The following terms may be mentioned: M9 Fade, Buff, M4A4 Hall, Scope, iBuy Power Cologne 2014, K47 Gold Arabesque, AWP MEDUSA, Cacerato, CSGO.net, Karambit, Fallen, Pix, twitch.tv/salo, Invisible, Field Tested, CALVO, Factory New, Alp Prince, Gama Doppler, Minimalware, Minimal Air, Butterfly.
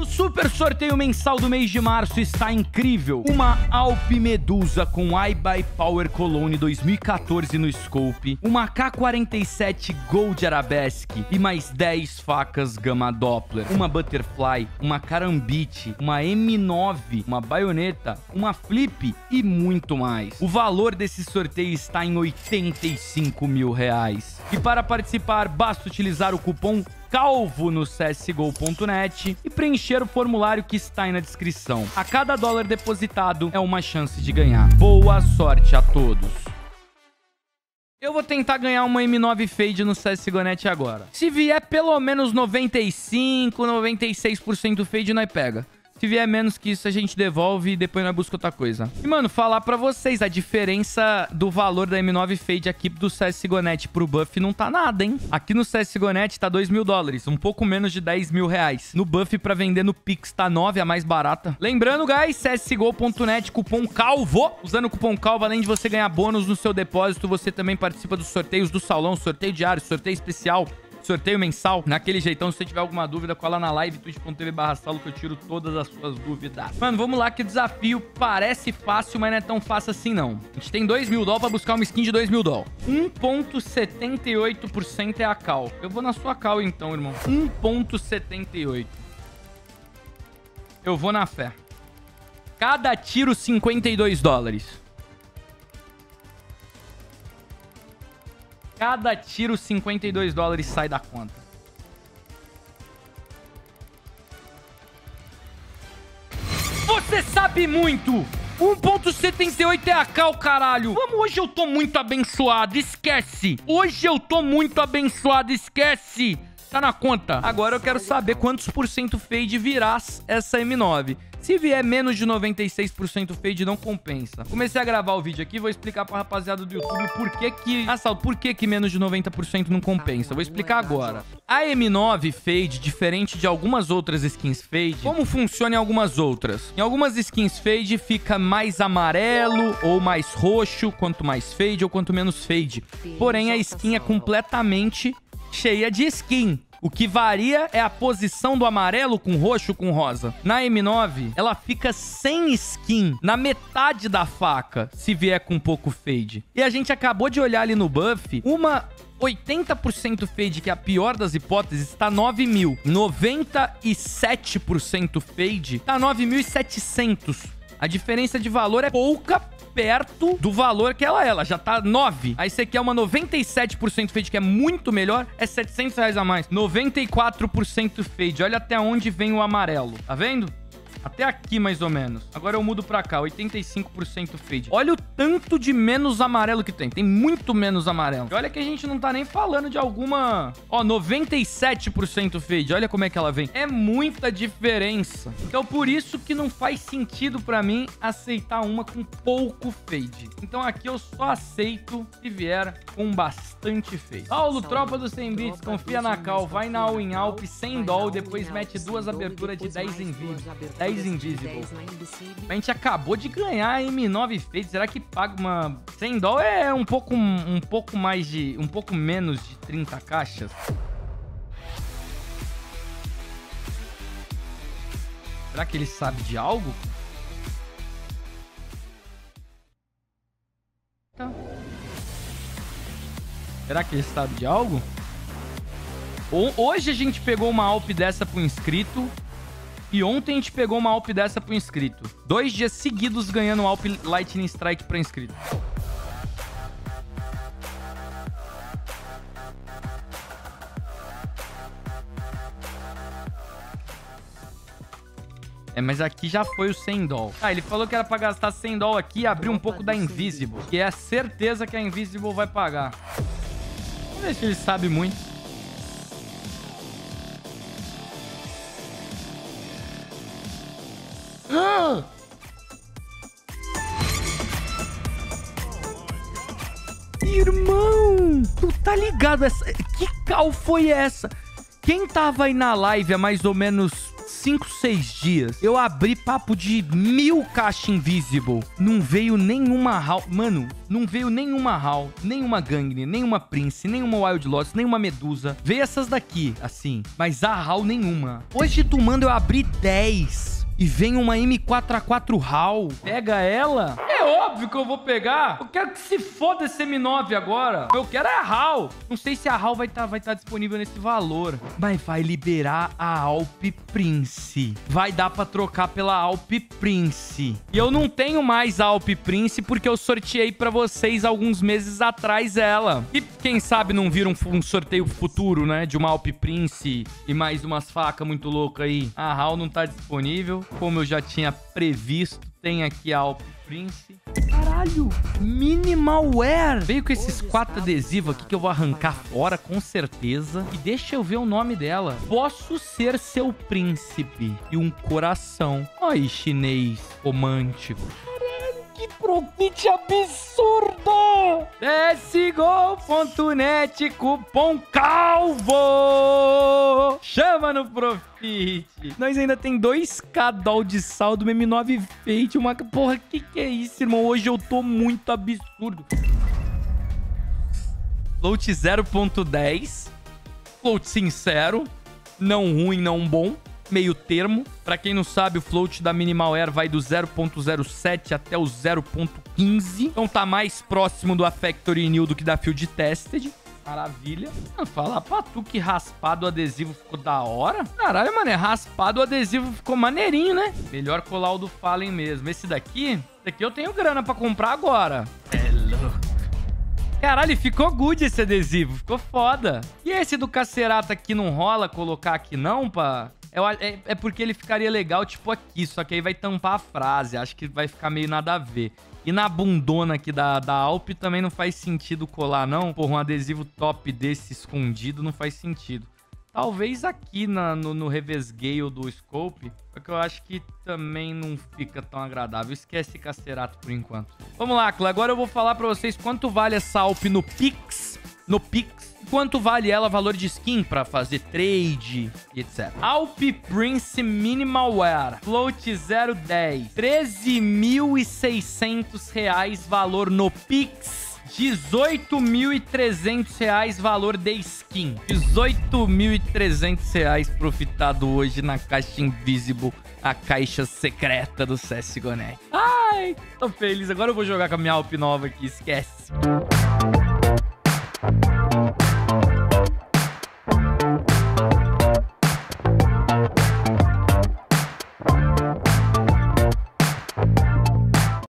O super sorteio mensal do mês de março está incrível. Uma Alp Medusa com iBuy Power Cologne 2014 no Scope, uma K47 Gold Arabesque e mais 10 facas Gama Doppler, uma Butterfly, uma Karambit, uma M9, uma baioneta, uma Flip e muito mais. O valor desse sorteio está em R$ 85 mil. E para participar, basta utilizar o cupom CALVO no CSGO.net e preencher o formulário que está aí na descrição. A cada dólar depositado é uma chance de ganhar. Boa sorte a todos! Eu vou tentar ganhar uma M9 Fade no CSGO.net agora. Se vier pelo menos 95%, 96% Fade, nós pega. Se vier menos que isso, a gente devolve e depois nós busca outra coisa. E, mano, falar pra vocês, a diferença do valor da M9 Fade aqui do CSGO.net pro Buff não tá nada, hein? Aqui no CSGO.net tá $2.000, um pouco menos de R$ 10.000. No Buff, pra vender no Pix, tá 9, a mais barata. Lembrando, guys, CSGO.net, cupom CALVO. Usando o cupom CALVO, além de você ganhar bônus no seu depósito, você também participa dos sorteios do salão, sorteio diário, sorteio especial, sorteio mensal, naquele jeitão. Se você tiver alguma dúvida, cola na live, twitch.tv/salo, que eu tiro todas as suas dúvidas. Mano, vamos lá, que o desafio parece fácil, mas não é tão fácil assim, não. A gente tem $2.000 pra buscar uma skin de $2.000. 1,78% é a cal. Eu vou na sua cal, então, irmão. 1,78. Eu vou na fé. Cada tiro, $52. Cada tiro, $52 sai da conta. Você sabe muito! 1,78 é a cal, caralho. Vamos, hoje eu tô muito abençoado, esquece. Hoje eu tô muito abençoado, esquece. Tá na conta. Agora eu quero saber quantos por cento fade virá essa M9. Se vier menos de 96% fade, não compensa. Comecei a gravar o vídeo aqui, vou explicar pra rapaziada do YouTube por que menos de 90% não compensa. Vou explicar agora. A M9 Fade, diferente de algumas outras skins Fade, como funciona em algumas outras? Em algumas skins Fade fica mais amarelo ou mais roxo, quanto mais Fade ou quanto menos Fade. Porém, a skin é completamente cheia de skin. O que varia é a posição do amarelo com roxo com rosa. Na M9, ela fica sem skin, na metade da faca, se vier com pouco fade. E a gente acabou de olhar ali no buff, uma 80% fade, que é a pior das hipóteses, tá 9.000. 97% fade tá 9.700. A diferença de valor é pouca, perto do valor que ela já tá 9. Aí você quer uma 97% fade, que é muito melhor, é R$ 700 a mais. 94% fade, olha até onde vem o amarelo, tá vendo? Até aqui, mais ou menos. Agora eu mudo pra cá, 85% fade. Olha o tanto de menos amarelo que tem. Tem muito menos amarelo. E olha que a gente não tá nem falando de alguma... Ó, 97% fade. Olha como é que ela vem. É muita diferença. Então, por isso que não faz sentido pra mim aceitar uma com pouco fade. Então, aqui eu só aceito se vier com bastante fade. Paulo, tropa dos 100 bits, confia na cal. Vai na all in Alp, sem doll, depois mete duas aberturas de 10 em vídeo. 10 Invisible. A gente acabou de ganhar a M9 Fade. Será que paga uma... $100 é um pouco menos de 30 caixas. Será que ele sabe de algo? Será que ele sabe de algo? Hoje a gente pegou uma Alp dessa pro inscrito. E ontem a gente pegou uma Alp dessa pro inscrito. 2 dias seguidos ganhando Alp Lightning Strike pra inscrito. É, mas aqui já foi o $100. Ah, ele falou que era pra gastar $100 aqui e abrir um pouco da Invisible, que é a certeza que a Invisible vai pagar. Vamos ver se ele sabe muito. Irmão, tu tá ligado? Que cal foi essa? Quem tava aí na live há mais ou menos 5, 6 dias, eu abri papo de 1000 caixas Invisible. Não veio nenhuma haul. Mano, não veio nenhuma haul, nenhuma gangue, nenhuma Prince, nenhuma Wild Lotus, nenhuma Medusa. Veio essas daqui, assim, mas a haul nenhuma. Hoje do mando eu abri 10 e vem uma M4A4 Hall. Pega ela? É óbvio que eu vou pegar. Eu quero que se foda esse M9 agora. Eu quero a Hall. Não sei se a Hall vai tá disponível nesse valor. Mas vai liberar a Alp Prince. Vai dar pra trocar pela Alp Prince. E eu não tenho mais a Alp Prince porque eu sorteei pra vocês alguns meses atrás ela. E quem sabe não vira um sorteio futuro, né? De uma Alp Prince e mais umas facas muito loucas aí. A Hall não tá disponível. Como eu já tinha previsto, tem aqui a Alp Prince. Caralho! Minimalware! Veio com esses 4 adesivos aqui que eu vou arrancar fora, com certeza. E deixa eu ver o nome dela. Posso ser seu príncipe e um coração. Ai, chinês romântico. Caralho, que profite absurda! CSGO.net, cupom CALVO! Chama no profite! Nós ainda tem 2k doll de saldo, M9 Fade, uma... Porra, que é isso, irmão? Hoje eu tô muito absurdo. Float 0.10. Float sincero. Não ruim, não bom. Meio termo. Pra quem não sabe, o float da Minimal Air vai do 0.07 até o 0.15. Então tá mais próximo do Factory New do que da Field Tested. Maravilha. Falar pra tu que raspado o adesivo ficou da hora. Caralho, mano, é raspado o adesivo, ficou maneirinho, né? Melhor colar o do Fallen mesmo. Esse daqui eu tenho grana pra comprar agora. É louco. Caralho, ficou good esse adesivo. Ficou foda. E esse do Cacerata aqui não rola colocar aqui não, pá? É porque ele ficaria legal tipo aqui, só que aí vai tampar a frase. Acho que vai ficar meio nada a ver. E na bundona aqui da Alp também não faz sentido colar, não. Porra, um adesivo top desse escondido não faz sentido. Talvez aqui no revesgueio do Scope, porque eu acho que também não fica tão agradável. Esquece Cacerato por enquanto. Vamos lá, Clá. Agora eu vou falar pra vocês quanto vale essa Alp no Pix. No Pix. Quanto vale ela, valor de skin pra fazer trade e etc. Alp Prince Minimalware, float 010, R$13.600, valor no Pix, R$18.300, valor de skin. R$18.300 profitado hoje na caixa Invisible, a caixa secreta do CSGO.net. Ai, tô feliz, agora eu vou jogar com a minha Alp nova aqui, esquece.